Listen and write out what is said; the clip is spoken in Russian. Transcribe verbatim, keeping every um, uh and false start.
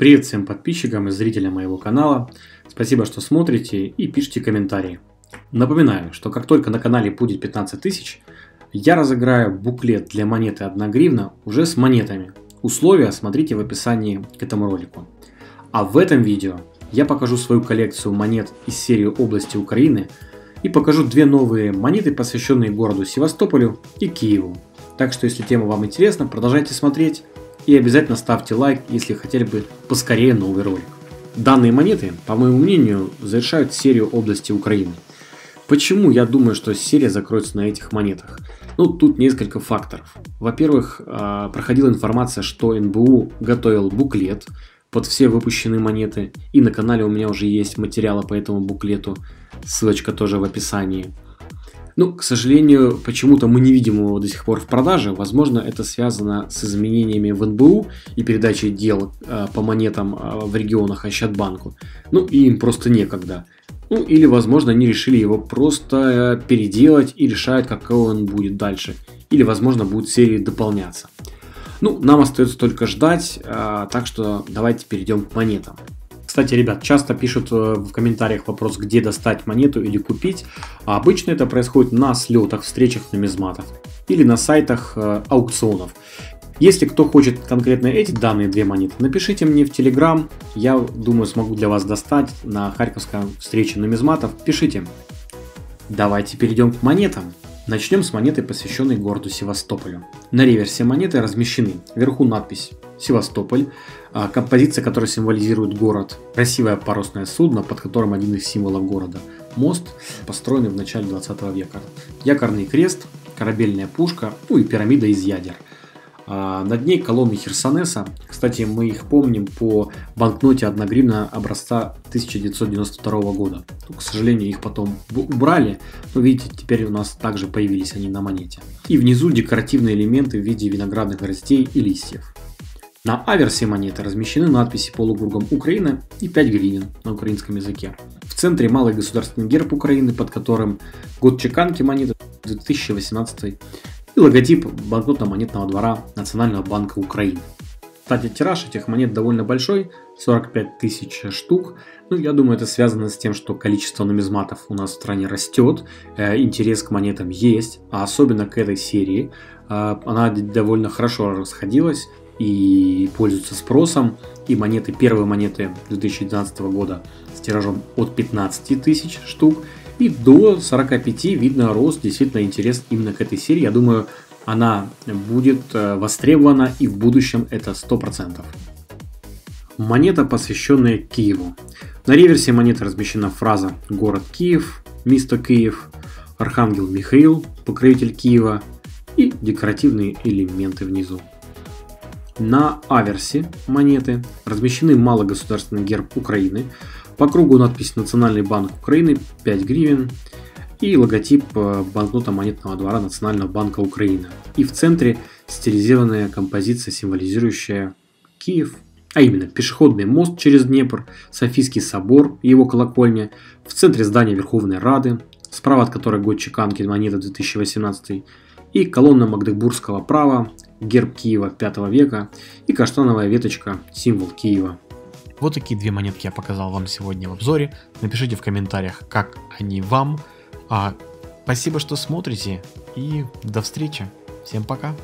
Привет всем подписчикам и зрителям моего канала. Спасибо, что смотрите и пишите комментарии. Напоминаю, что как только на канале будет пятнадцать тысяч, я разыграю буклет для монеты одна гривна уже с монетами. Условия смотрите в описании к этому ролику. А в этом видео я покажу свою коллекцию монет из серии области Украины и покажу две новые монеты, посвященные городу Севастополю и Киеву. Так что, если тема вам интересна, продолжайте смотреть. И обязательно ставьте лайк, если хотели бы поскорее новый ролик. Данные монеты, по моему мнению, завершают серию области Украины. Почему я думаю, что серия закроется на этих монетах? Ну, тут несколько факторов. Во-первых, проходила информация, что эн бэ у готовил буклет под все выпущенные монеты. И на канале у меня уже есть материалы по этому буклету. Ссылочка тоже в описании. Ну, к сожалению, почему-то мы не видим его до сих пор в продаже. Возможно, это связано с изменениями в эн бэ у и передачей дел э, по монетам э, в регионах Ощадбанку. Ну, и им просто некогда. Ну, или, возможно, они решили его просто э, переделать и решают, какой он будет дальше. Или, возможно, будут серии дополняться. Ну, нам остается только ждать, э, так что давайте перейдем к монетам. Кстати, ребят, часто пишут в комментариях вопрос, где достать монету или купить. А обычно это происходит на слетах, встречах нумизматов или на сайтах аукционов. Если кто хочет конкретно эти данные две монеты, напишите мне в Telegram. Я думаю, смогу для вас достать на харьковской встрече нумизматов. Пишите. Давайте перейдем к монетам. Начнем с монеты, посвященной городу Севастополю. На реверсе монеты размещены вверху надпись «Севастополь», композиция, которая символизирует город, красивое парусное судно, под которым один из символов города – мост, построенный в начале двадцатого века, якорный крест, корабельная пушка, ну и пирамида из ядер. Над ней колонны Херсонеса, кстати, мы их помним по банкноте одна гривна образца тысяча девятьсот девяносто второго года. К сожалению, их потом убрали, но видите, теперь у нас также появились они на монете. И внизу декоративные элементы в виде виноградных растений и листьев. На аверсе монеты размещены надписи полукругом «Украина» и пять гривен на украинском языке. В центре малый государственный герб Украины, под которым год чеканки монеты две тысячи восемнадцатый и логотип банкнотно-монетного двора Национального банка Украины. Кстати, тираж этих монет довольно большой, сорок пять тысяч штук. Ну, я думаю, это связано с тем, что количество нумизматов у нас в стране растет, интерес к монетам есть, а особенно к этой серии. Она довольно хорошо расходилась и пользуется спросом. И монеты, первые монеты две тысячи двенадцатого года с тиражом от пятнадцати тысяч штук и до сорока пяти, видно, рост, действительно интерес именно к этой серии. Я думаю, она будет востребована и в будущем, это сто процентов. Монета, посвященная Киеву. На реверсе монеты размещена фраза «Город Киев», «Мисто Киев», «Архангел Михаил», «Покровитель Киева» и декоративные элементы внизу. На аверсе монеты размещены малогосударственный герб Украины, по кругу надпись «Национальный банк Украины», пять гривен и логотип банкнота монетного двора Национального банка Украины. И в центре стилизированная композиция, символизирующая Киев, а именно пешеходный мост через Днепр, Софийский собор и его колокольня, в центре здания Верховной Рады, справа от которой год чеканки монеты две тысячи восемнадцатый и колонна Магдебургского права, герб Киева пятого века и каштановая веточка, символ Киева. Вот такие две монетки я показал вам сегодня в обзоре. Напишите в комментариях, как они вам. А, спасибо, что смотрите, и до встречи. Всем пока.